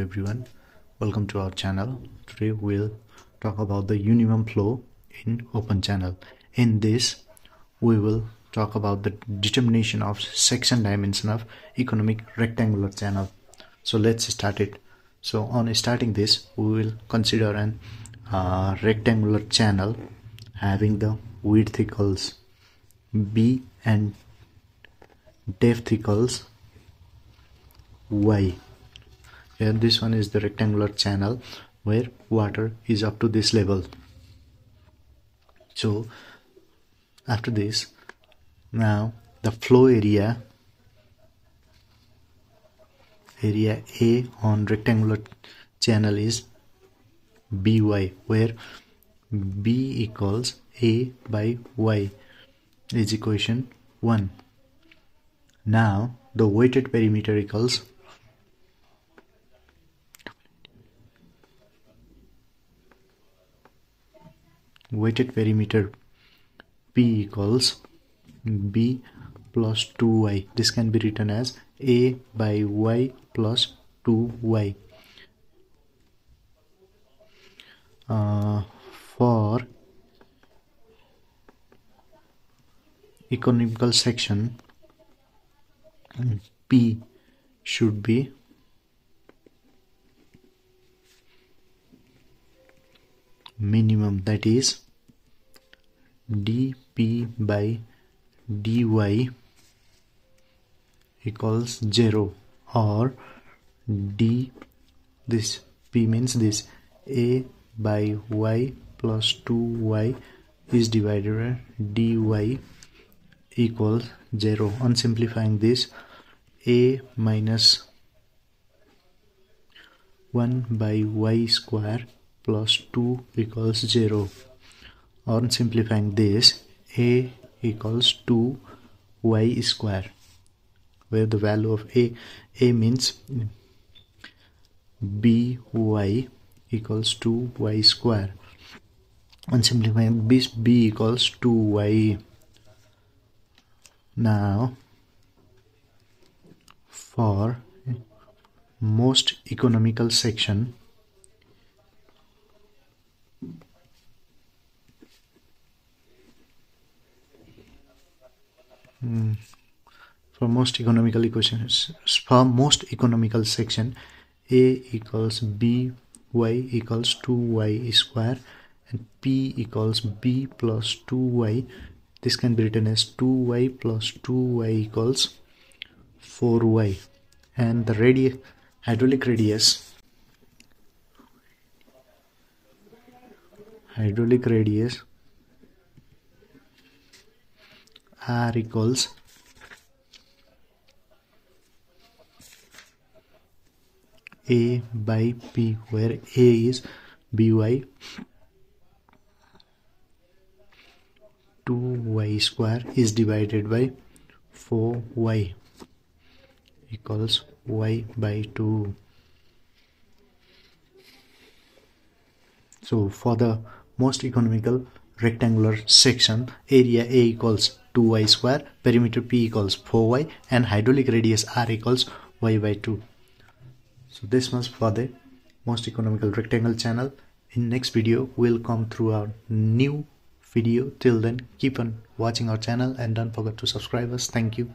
everyone, welcome to our channel. Today we'll talk about the minimum flow in open channel. In this we will talk about the determination of section dimension of economic rectangular channel. So let's start it. So on starting this, we will consider an rectangular channel having the width equals b and depth equals y. Here this one is the rectangular channel where water is up to this level. So after this, now the flow area A on rectangular channel is by, where b equals a by y is equation 1. Now the weighted perimeter equals weighted perimeter p equals b plus 2y. This can be written as a by y plus 2y. For economical section, p should be minimum, that is dp by dy equals 0, or d, this p means this, a by y plus 2y is divided by dy equals 0. On simplifying this, a minus 1 by y square plus 2 equals 0. On simplifying this, a equals 2y square, where the value of a means by equals 2y square. On simplifying this, b equals 2y. Now for most economical section, for most economical section, a equals b y equals 2y square and p equals b plus 2y. This can be written as 2y plus 2y equals 4y, and the hydraulic radius r equals a by p, where a is by 2y square is divided by 4y equals y by 2. So for the most economical rectangular section, area a equals 2y square, perimeter p equals 4y, and hydraulic radius r equals y by 2. So this much for the most economical rectangle channel. In next video we'll come through our new video. Till then, keep on watching our channel and don't forget to subscribe us. Thank you.